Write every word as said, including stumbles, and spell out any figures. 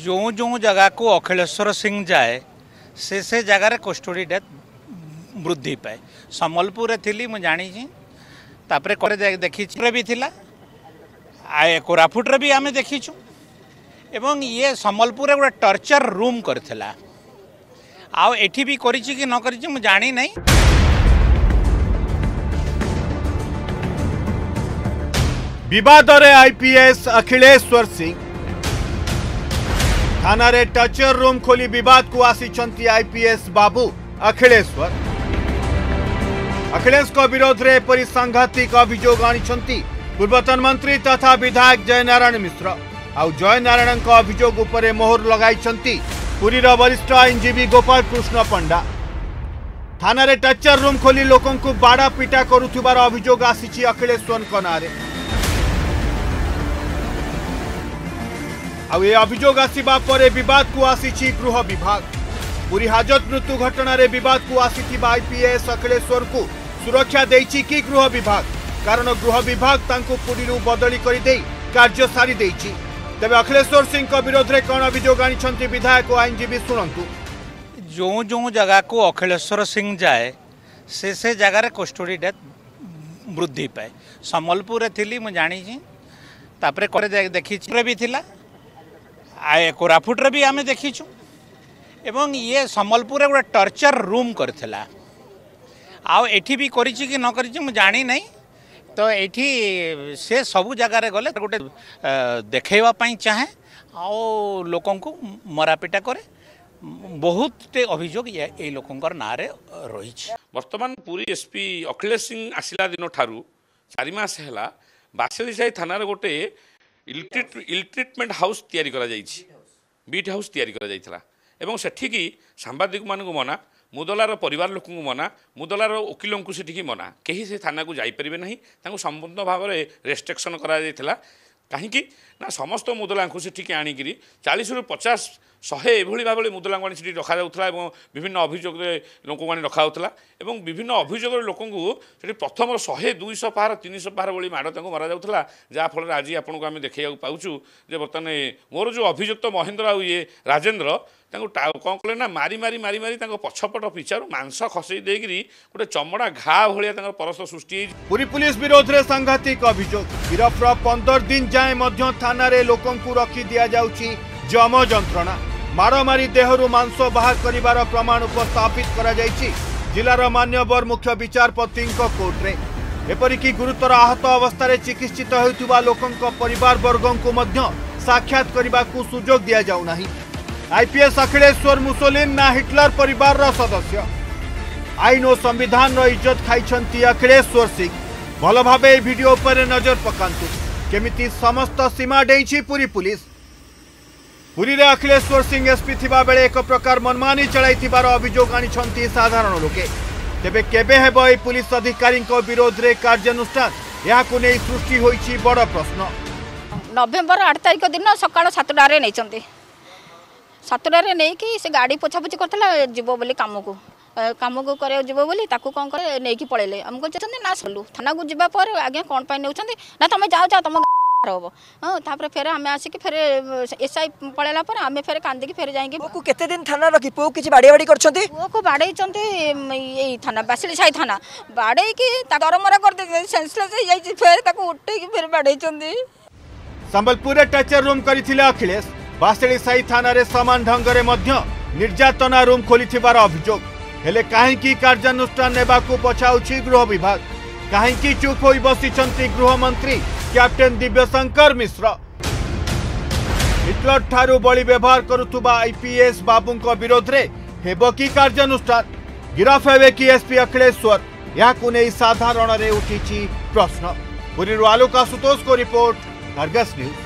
जो जो जगह को अखिलेश्वर सिंह जाए से से जगार कस्टोरी डेथ वृद्धि पाए। सम्बलपुर थी मुझे जापे कौरे देखी भी थिला आए कोरापुट भी आम देखीचु एवं ये सम्बलपुर गोटे टर्चर रूम करथिला आउ एठी भी करिछि कि न करिछि मु जानी नहीं। विवाद रे आईपीएस अखिलेश्वर सिंह थाना रे टर्चर रूम खोली विवाद को आसीचंती आईपीएस बाबू अखिलेश्वर अखिलेश को विरोध रे एपरी सांघातिक अभियोग आनिचंती पूर्वतन मंत्री तथा विधायक जयनारायण मिश्र आउ जयनारायण अभियोग उपरे मोहर लगाई पुरीर वरिष्ठ आईनजीवी गोपाल कृष्ण पंडा थाना रे टर्चर रूम खोली लोकों को बाड़ा पिटा करुथिबार अभियोग आसीछि अखिलेश्वर नारे आउ ए अभियोग आसीबा परे विवाद को आसीछि गृह विभाग पूरी हाजत मृत्यु घटना रे विवाद को आसीथिबा आईपीएस अखिलेश्वर को सुरक्षा देछि कि गृह विभाग कारण गृह विभाग तांको पुरीरू बदली करि देई कार्य सारी देछि। तेज अखिलेश्वर सिंह के विरोध में कौन अभियोग आनी विधायक और आईनजीवी सुनंतु जो जो जगह को अखिलेश्वर सिंह जाए से से जगार कस्टोरी डेथ वृद्धि पाए। सम्बलपुर थी मुझे जापे कौरे देखी भी थिला आए कोरापुट भी आम देखीचु एवं ये सम्बलपुर गोटे टर्चर रूम करथिला आउ एठी भी करिछि कि न करिछि मु जानी नहीं। तो ये से सबू जगार गले गोटे देखवाई चाहे आओ लोक को मरापिटा करे बहुत अभियोग ये लोकंर ना रही। बर्तमान पूरी एसपी अखिलेश सिंह आसला दिन ठार चारिमास है बासेली साई थाना गोटे इल ट्रिटमेंट हाउस बीट हाउस या सेठिकी सांबादिक मान मना मुदलार परिवार लोक मना मुदलार वकिलों को सेठी मना कहीं से थाना को जापरें ना संपूर्ण भाव में रेस्ट्रिक्शन करा कहीं समस्त मुदला को सेठी आणिकी चालीस रु पचास शहे एभली भाव मुदला आठ रखा जाता विभिन्न अभियोग लोक रखा होता विभिन्न अभियोग लोक प्रथम शहे दुईश पहार तीन शह पहार भाई माड़ मरा जाता जहाँफल आज आपको आम देखा पाचु बर्तमान मोर जो अभियुक्त महेन्द्र ये राजेन्द्र कौन कले ना मारी मारी मारी मारी पछपट पिछार मांस खसई देकरी गोटे चमड़ा घा भाया परस सृष्टि। पुरी पुलिस विरोध में सांघातिक अभियोग गिरफ्र पंदर दिन जाए थाना लोकों को रखी दि जाऊँगी जम जंत्रणा मारमारी देहरु मांस बाहर करिवार प्रमाण उपस्थापित करा जायछि जिलार मान्यवर मुख्य विचारपति कोर्ट रे एपरिकी गुरुतर आहत अवस्था चिकित्सित होइतुबा लोकंक परिवार वर्गों को मध्य साक्षात करिबा को सुयोग दिया जाउ नाही। आईपीएस अखिलेश्वर मुसोलिन ना हिटलर परिवार रा सदस्य आईन और संविधान रा इज्जत खाइछंती अखिलेश्वर सिंह भल भाबे भिडियो पर नजर पकांतु केमिति समस्त सीमा डेइछि पूरी पुलिस। पुरी रे अखिलेश्वर सिंह एसपी थिबा बेले एक प्रकार मनमानी चलाई अभियोग आनी साधारण लोके तेबे केबे हेबो ए पुलिस अधिकारी विरोध रे कार्यानुष्ठान या को नै सृष्टि होईछि बड़ प्रश्न। नवेम्बर आठ तारिख दिन सकाळ सातटारे नैचंती सातटारे नै कि से गाड़ी पोछापोछी करथला जीवो बोली काम को काम को करे जीवो बोली ताकू कोन करे नै कि पळेले हमको चंती ना सल्लू थाना को जीवा पर आगे कोन पाई नेउचंती ना तमे जाओ जाओ तम हाँ तापर फेर आम आसिक फेर एस आई पड़ेला पर आम फेर कांदिक फेर जाएंगे को केते दिन थाना रखी पो किछि बाड़िया बाड़ी करछंती पो को बाड़ई चंती एई थाना बासिली साई थाना बाड़ई की दरमरा कर दे सेंसलेस हो जाई छि फेर ताको उठे की फेर बाड़ई चंती। संबलपुर रे टचर रूम करिथिले अखिलेश बासिली साई थाना रे समान ढंग रे मध्य निर्यातना रूम खोलिथिबार अभियोग हेले काहे की कार्यानुष्ठान नेबा को पछाउछि गृह विभाग काहे की चुप होई बसिछंती गृह मंत्री कैप्टेन दिव्यशंकर मिश्र हिटलर ठारू बड़ी व्यवहार करुवा आईपीएस बाबू विरोध में हेब कि कार्यानुष्ठान गिरफ हे कि एसपी अखिलेश्वर या को नहीं साधारण उठी प्रश्न। पुरी आलोक आशुतोष को रिपोर्ट अर्गस न्यूज।